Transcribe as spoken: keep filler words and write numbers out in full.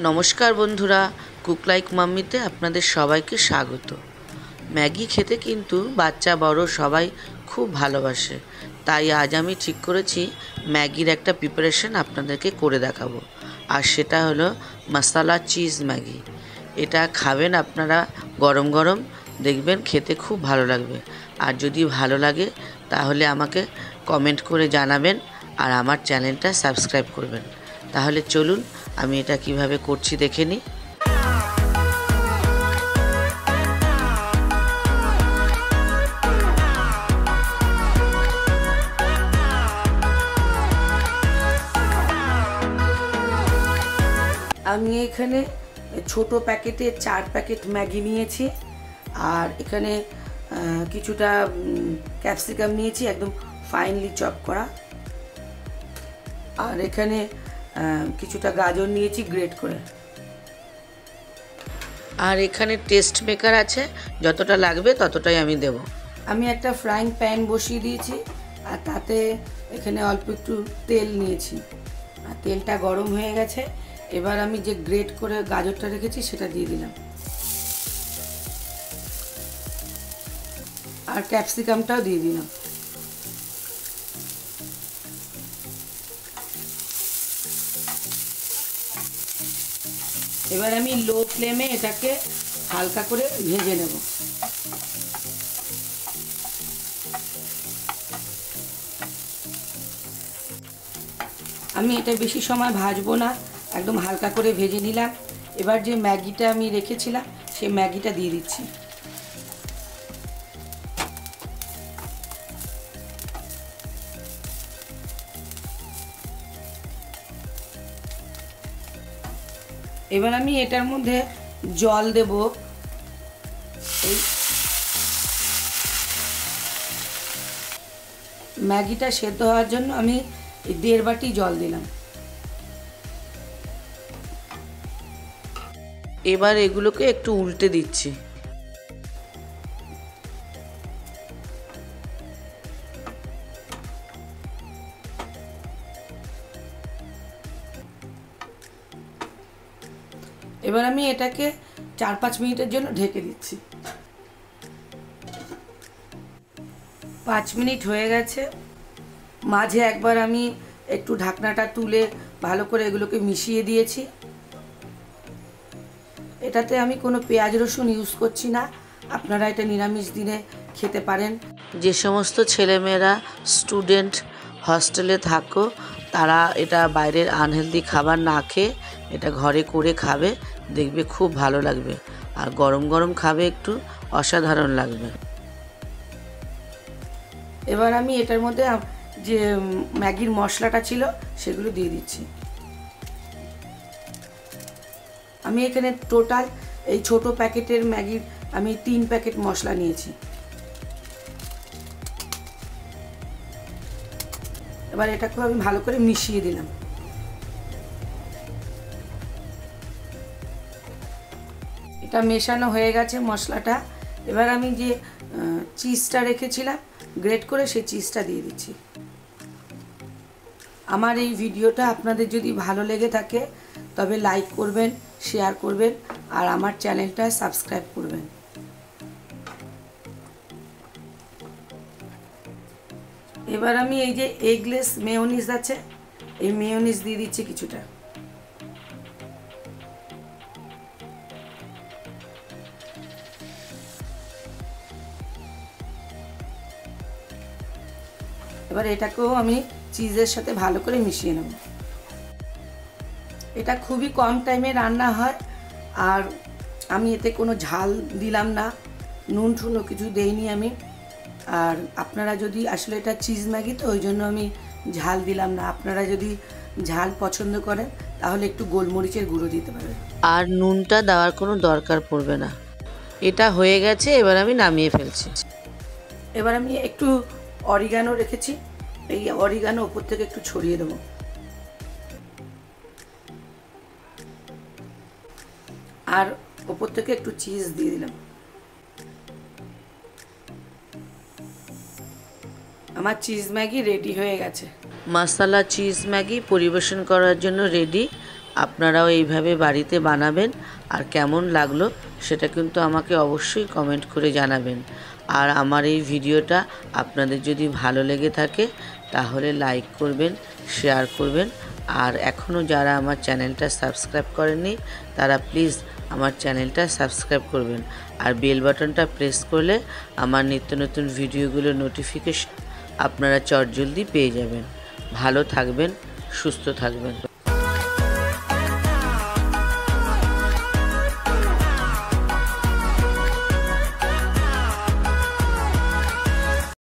नमस्कार बंधुरा cook like मम्मीते आपनादेर सबाइके स्वागत। मैगी खेते किन्तु बाच्चा बड़ो सबाई खूब भालोबाशे, ताई आज आमी ठीक करेछि मैगिर एकटा प्रिपारेशन आपनादेरके करे देखाबो। आर सेटा हलो मसाला चीज मैगी। एटा खाबेन आपनारा गरम गरम, देखबेन खेते खूब भालो लागबे। आर जोदि भालो लागे ताहले आमाके कमेंट करे जानाबेन आर आमार चैनलटा सबस्क्राइब करबेन। ताहले चलुन आमी एटा किभाबे करछि देखे नि। आमी एखाने छोटो पैकेटे चार पैकेट मैगी नियेछि आर एखाने किछुटा कैप्सिकम नियेछि एकदम फाइनली चप करा, आर एखाने किछुटा गाजर नियेछि ग्रेट करे, आर एखाने टेस्ट मेकार आछे जतटा लागबे ततटाई आमी देब। आमी एकटा फ्राइंग पैन बसिए दियेछि आर ताते एखाने अल्प एकटु तेल नियेछि। आर तेलटा गरम हये गेछे, एबार आमी जे ग्रेट करे गाजरटा रेखेछि सेटा दिये दिलाम आर कैप्सिकामटाओ दिये दिलाम। एबार आमी लो फ्लेमे एटाके हल्का करे भेजे नेब। आमी एटा बेशी समय भाजबो ना, एकदम हल्का करे भेजे निलाम। एबार जे मैगिटा आमी रेखेछिलाम सेई मैगिटा दिये दिच्छि। एबार आमी एटार मध्धे जल देब। मैगिटा सेদ্ধ হওয়ার জন্য আমি দেড় বাটি জল দিলাম। এবার এগুলোকে একটু উল্টে দিচ্ছি। এবার আমি এটাকে চার পাঁচ মিনিটের জন্য ঢেকে দিচ্ছি। পাঁচ মিনিট হয়ে গেছে। মাঝে একবার আমি একটু ঢাকনাটা তুলে ভালো করে এগুলোকে মিশিয়ে দিয়েছি। এটাতে আমি কোনো পেঁয়াজ রসুন ইউজ করছি না, আপনারা এটা নিরামিষ দিনে খেতে পারেন। যে সমস্ত ছেলেমেয়েরা স্টুডেন্ট হস্টেলে থাকো তারা এটা বাইরের আনহেলদি খাবার না খেয়ে এটা ঘরে করে খাবে, দেখবে খুব ভালো লাগবে। আর গরম গরম খাবে, একটু অসাধারণ লাগবে। এবার আমি এটার মধ্যে যে ম্যাগির মশলাটা ছিল সেগুলো দিয়ে দিচ্ছি। আমি এখানে টোটাল এই ছোট প্যাকেটের ম্যাগির আমি তিন প্যাকেট মশলা নিয়েছি। এবার এটাকে আমি ভালো করে মিশিয়ে দিলাম। এটা মেশানো হয়ে গেছে মশলাটা। এবার আমি যে চিজটা রেখেছিলাম গ্রেট করে সেই চিজটা দিয়ে দিচ্ছি। আমার এই ভিডিওটা আপনাদের যদি ভালো লেগে থাকে তবে লাইক করবেন, শেয়ার করবেন আর আমার চ্যানেলটা সাবস্ক্রাইব করবেন। এবার আমি এই যে এগলেস মেয়োনিজ আছে এই মেয়োনিজ দিয়ে দিচ্ছি কিছুটা। এবার এটাকেও আমি চিজের সাথে ভালো করে মিশিয়ে নেব। এটা খুবই কম টাইমে রান্না হয় আর আমি এতে কোনো ঝাল দিলাম না, নুন ঠুনো কিছু দেইনি আমি। আর আপনারা যদি আসলে এটা চিজ ম্যাগি তো ওই জন্য আমি ঝাল দিলাম না, আপনারা যদি ঝাল পছন্দ করেন তাহলে একটু গোলমরিচের গুঁড়ো দিতে পারেন। আর নুনটা দেওয়ার কোনো দরকার পড়বে না। এটা হয়ে গেছে, এবার আমি নামিয়ে ফেলছি। এবার আমি একটু অরিগানো রেখেছি, এই অরিগানো উপর থেকে একটু ছড়িয়ে দেবো। আর উপর থেকে একটু চিজ দিয়ে দিলাম। আমার চিজ ম্যাগি রেডি হয়ে গেছে। মশলা চিজ ম্যাগি পরিবেশন করার জন্য রেডি। আপনারাও এইভাবে বাড়িতে বানাবেন আর কেমন লাগলো সেটা কিন্তু আমাকে অবশ্যই কমেন্ট করে জানাবেন। আর আমার এই ভিডিওটা আপনাদের যদি ভালো লেগে থাকে তাহলে লাইক করবেন, শেয়ার করবেন। আর এখনও যারা আমার চ্যানেলটা সাবস্ক্রাইব করেননি তারা প্লিজ আমার চ্যানেলটা সাবস্ক্রাইব করবেন। আর বেল বাটনটা প্রেস করলে আমার নিত্য নতুন ভিডিওগুলোর নোটিফিকেশন আপনারা চটজলদি পেয়ে যাবেন। ভালো থাকবেন, সুস্থ থাকবেন।